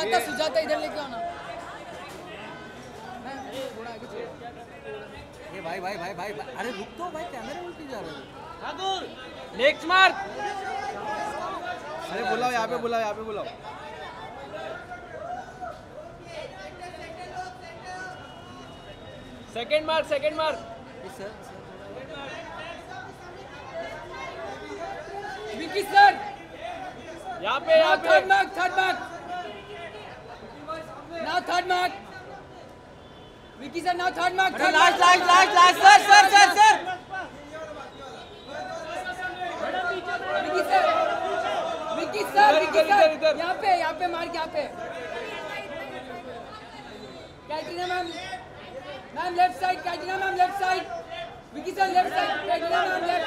सुजाता इधर लेके आना। ये भाई भाई भाई भाई अरे रुक तो भाई, कैमरा उल्टी जा रहा है। ठाकुर नेक्स्ट मार। अरे बुलाओ यहाँ पे, बुलाओ यहाँ पे, बुलाओ। सेकंड मार, सेकंड मार। विकी सर यहाँ पे, यहाँ पे third mark, third mark. Now third mark Vicky sir, now third mark. Last last last last sir sir sir sir Vicky sir, Vicky sir, Vicky sir यहाँ पे मार्क, यहाँ पे Katrina ma'am, ma'am left side, Katrina ma'am left side, Vicky sir left side, Katrina ma'am.